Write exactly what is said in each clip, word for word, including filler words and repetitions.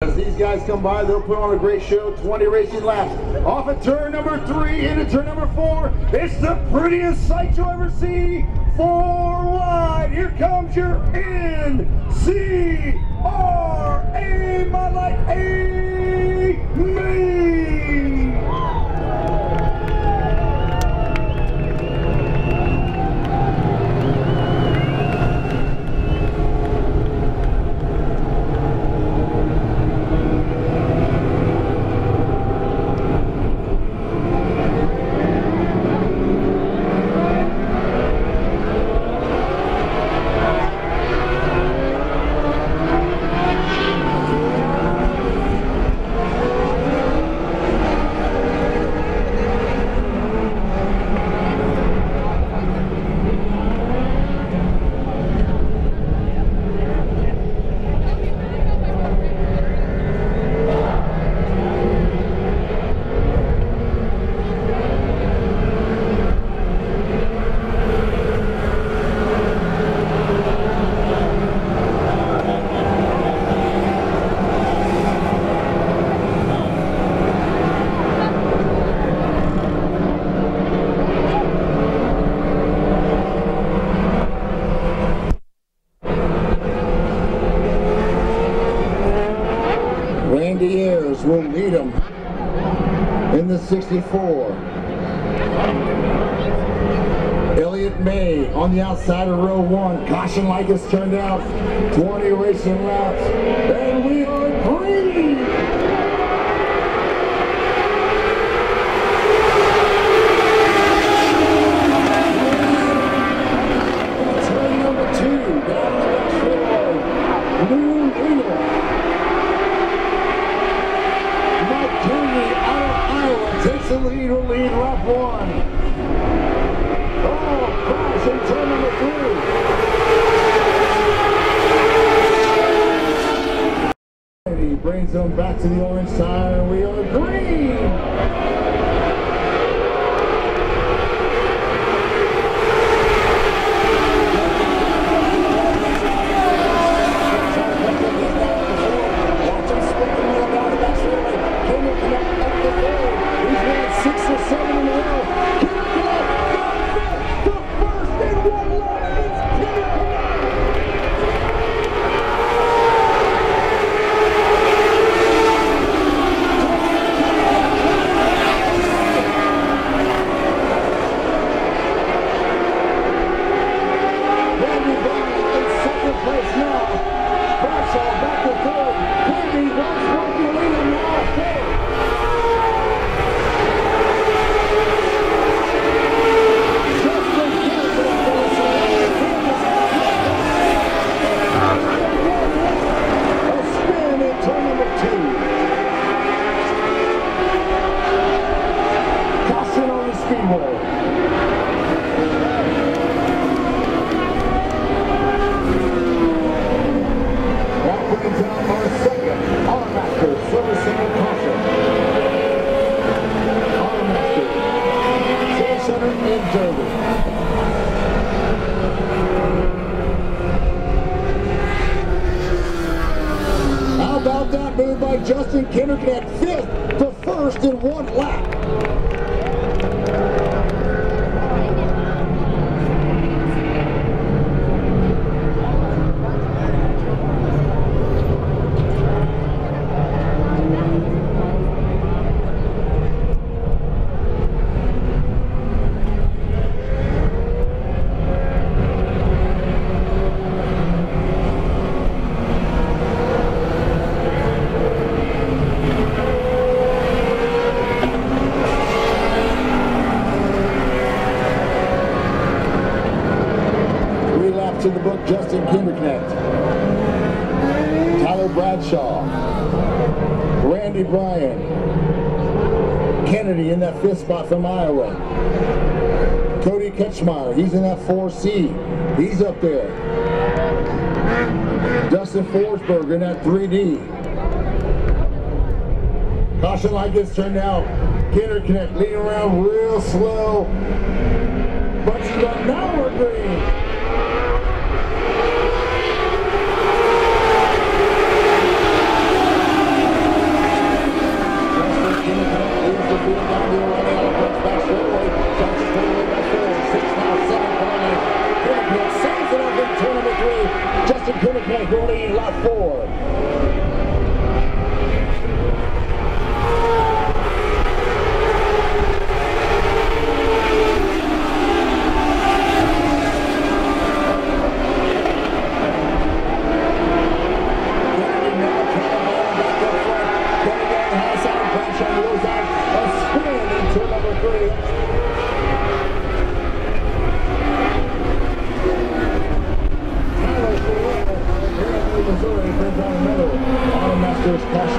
As these guys come by, they'll put on a great show. twenty racing laps. Off of turn number three, into turn number four. It's the prettiest sight you'll ever see. Four wide. Here comes your N C R A Model eight will lead him in the sixty-four. Elliott May on the outside of row one. Caution light is turned out. twenty racing laps. And we are green! Takes the lead, will lead lap one. Oh, crash in turn number three. And he brings them back to the orange side, and we are green. How about that move by Justin Kinderknecht, fifth to first in one lap. In the book, Justin Kinderknecht, Tyler Bradshaw, Randy Bryan, Kennedy in that fifth spot from Iowa, Cody Ketchmeyer, he's in that four C, he's up there, Dustin Forsberg in that three D, caution light gets turned out, Kinderknecht leading around real slow, but you got now we're green. championship. Tyler Farrell,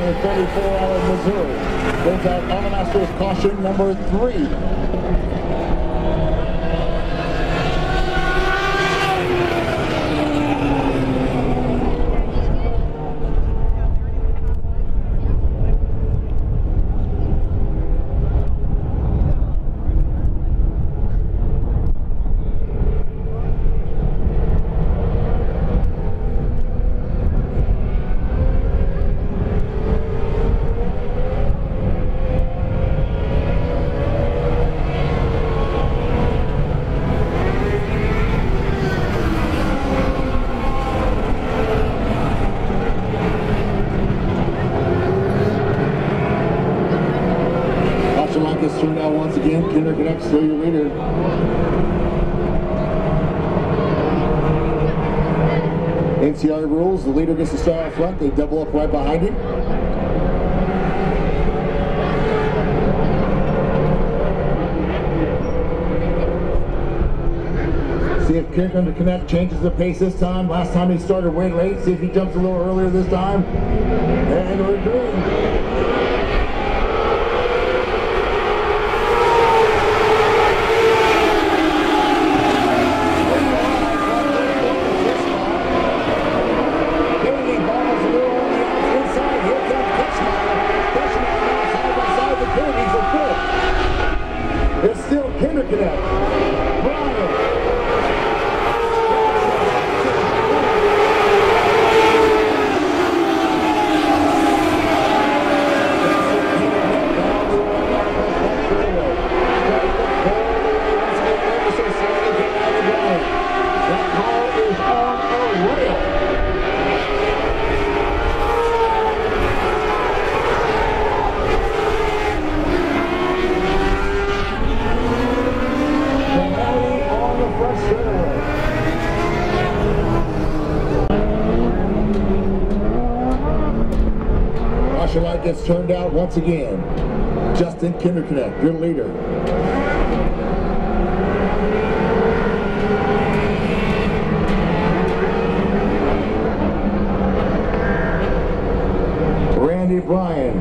number thirty-four, out of Missouri, brings out Almanzar's caution number three. Kinderknecht, still your leader. N C R A rules, the leader gets to start out front, they double up right behind him. See if Kinderknecht changes the pace this time. Last time he started way late, see if he jumps a little earlier this time. And we're green. Gets turned out once again. Justin Kinderknecht, your leader. Randy Bryan,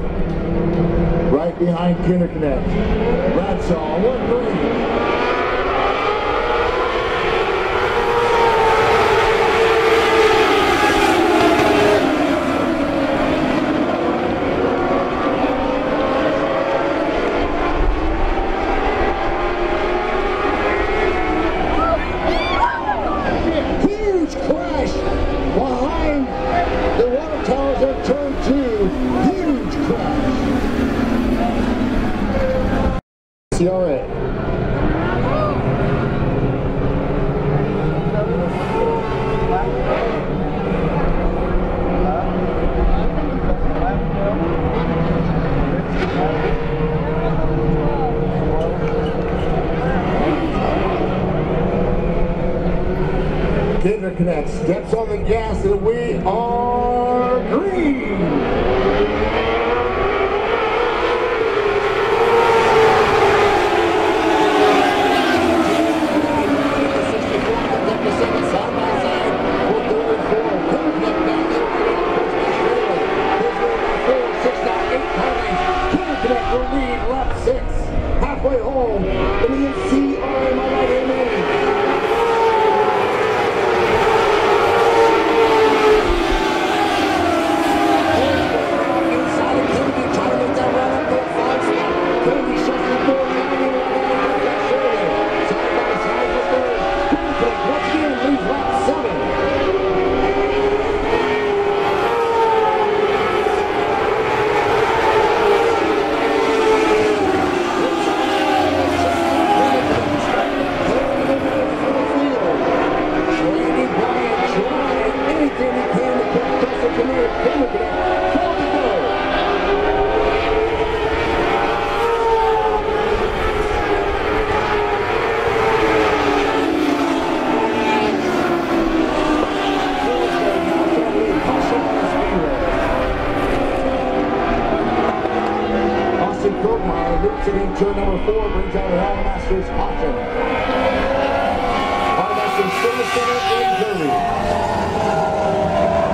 right behind Kinderknecht. Bradshaw, one three. Kinderknecht steps on the gas and we are green! Turn number four brings out Almanzar's caution. Almanzar's still the center in thirty.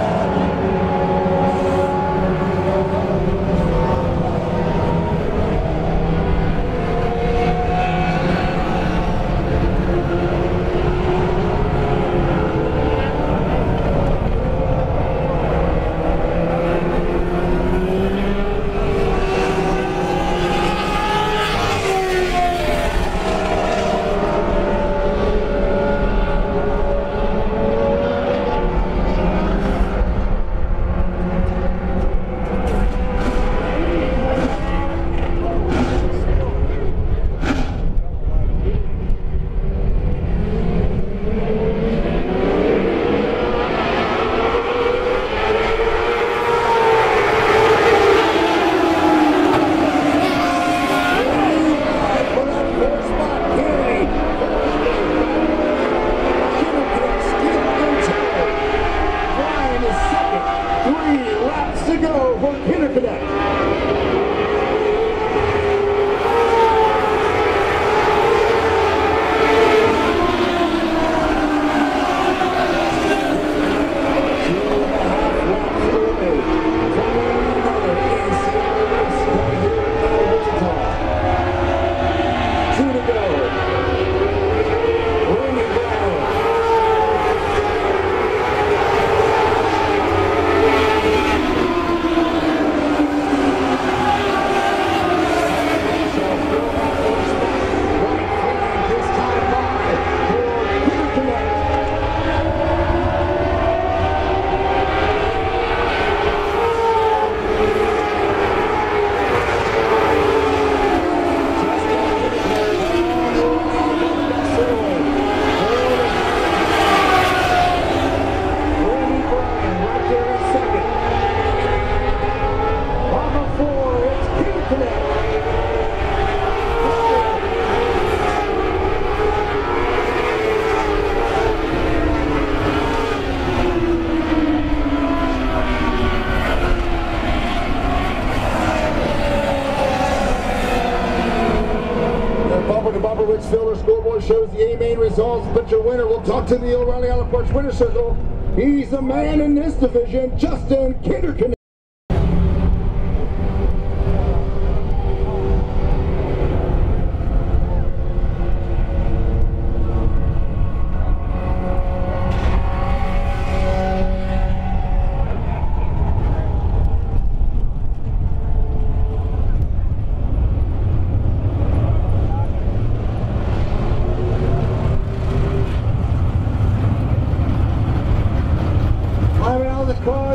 shows the A main results, but your winner, we'll talk to the O'Reilly on the Porch Winner Circle. He's the man in this division, Justin Kinderknecht.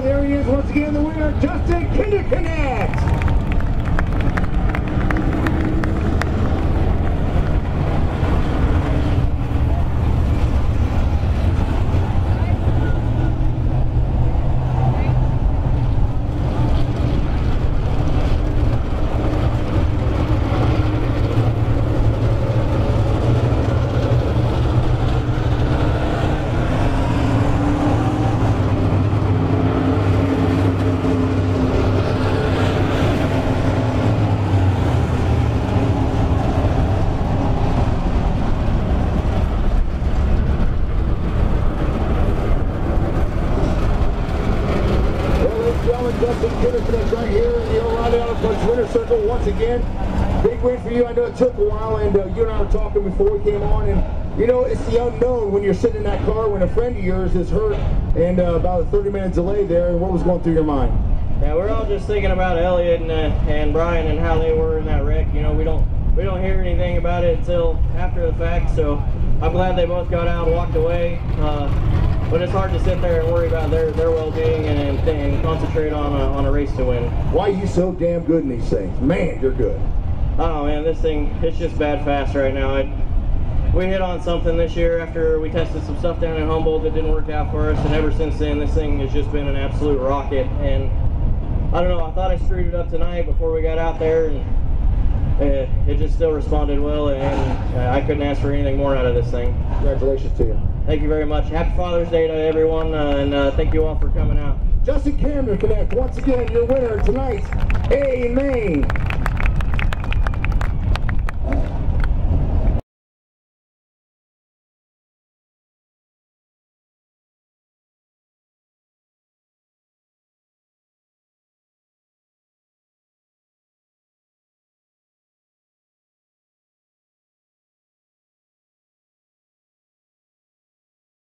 There he is once again, the winner, Justin Kinderknecht. Justin Kinderknecht right here in the O'Reilly Auto Parts Winner Circle once again. Big win for you. I know it took a while, and uh, you and I were talking before we came on, and you know, it's the unknown when you're sitting in that car when a friend of yours is hurt, and uh, about a thirty minute delay there. What was going through your mind? Yeah, we're all just thinking about Elliott and, uh, and Bryan and how they were in that wreck. You know, we don't we don't hear anything about it until after the fact. So I'm glad they both got out and walked away. Uh, But it's hard to sit there and worry about their, their well-being and, and concentrate on a, on a race to win. Why are you so damn good in these things? Man, you're good. Oh, man, this thing, it's just bad fast right now. It, we hit on something this year after we tested some stuff down in Humboldt that didn't work out for us, and ever since then, this thing has just been an absolute rocket. And I don't know, I thought I screwed it up tonight before we got out there, and it, it just still responded well, and uh, I couldn't ask for anything more out of this thing. Congratulations to you. Thank you very much. Happy Father's Day to everyone, uh, and uh, thank you all for coming out. Justin Kinderknecht, once again, your winner tonight. Amen.